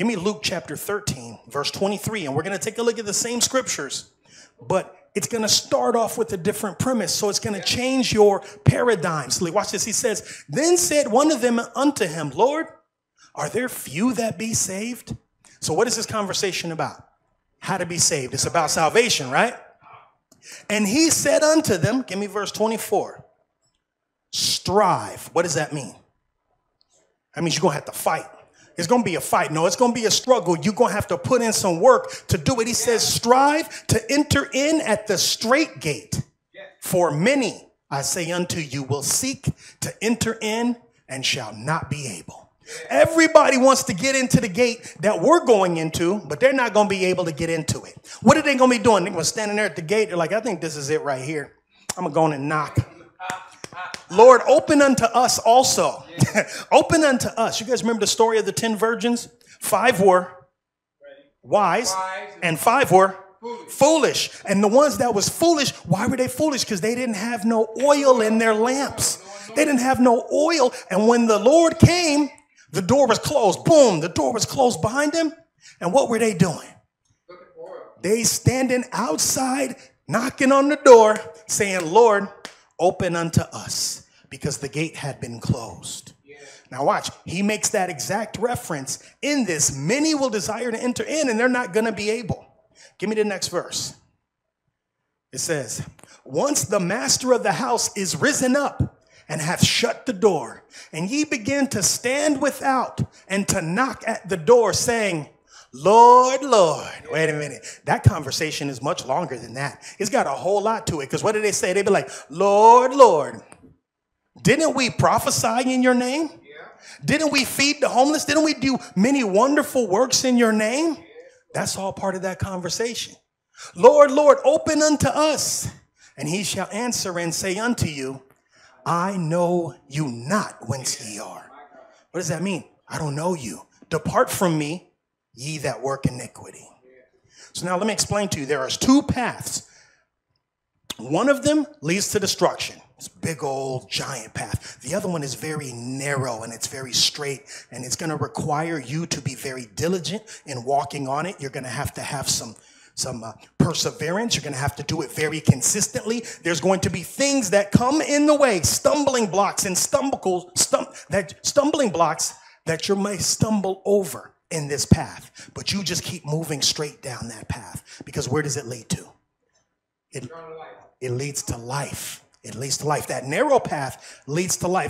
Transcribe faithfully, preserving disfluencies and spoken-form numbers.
Give me Luke chapter thirteen, verse twenty-three, and we're going to take a look at the same scriptures, but it's going to start off with a different premise, so it's going to change your paradigms. Watch this. He says, then said one of them unto him, Lord, are there few that be saved? So what is this conversation about? How to be saved. It's about salvation, right? And he said unto them, give me verse twenty-four, strive. What does that mean? That means you're going to have to fight. It's going to be a fight. No, it's going to be a struggle. You're going to have to put in some work to do it. He yeah. says, strive to enter in at the straight gate. Yeah. For many, I say unto you, will seek to enter in and shall not be able. Yeah. Everybody wants to get into the gate that we're going into, but they're not going to be able to get into it. What are they going to be doing? They're going to be standing there at the gate. They're like, I think this is it right here. I'm going to go in and knock. Lord, open unto us also. Open unto us. You guys remember the story of the ten virgins? Five were wise and five were foolish. And the ones that was foolish, why were they foolish? Because they didn't have no oil in their lamps. They didn't have no oil. And when the Lord came, the door was closed. Boom, the door was closed behind them. And what were they doing? They standing outside, knocking on the door, saying, Lord, open unto us, because the gate had been closed. Yeah. Now watch, he makes that exact reference in this. Many will desire to enter in, and they're not going to be able. Give me the next verse. It says, once the master of the house is risen up and hath shut the door, and ye begin to stand without and to knock at the door, saying, Lord, Lord, wait a minute. That conversation is much longer than that. It's got a whole lot to it. Because what did they say? They'd be like, Lord, Lord, didn't we prophesy in your name? Yeah. Didn't we feed the homeless? Didn't we do many wonderful works in your name? Yeah. That's all part of that conversation. Lord, Lord, open unto us. And he shall answer and say unto you, I know you not whence ye are. What does that mean? I don't know you. Depart from me, ye that work iniquity. So now let me explain to you. There are two paths. One of them leads to destruction. It's a big old giant path. The other one is very narrow and it's very straight. And it's going to require you to be very diligent in walking on it. You're going to have to have some some uh, perseverance. You're going to have to do it very consistently. There's going to be things that come in the way, stumbling blocks and stumble, stum that stumbling blocks that you may stumble over in this path, but you just keep moving straight down that path, because where does it lead to? It, it leads to life. It leads to life. That narrow path leads to life.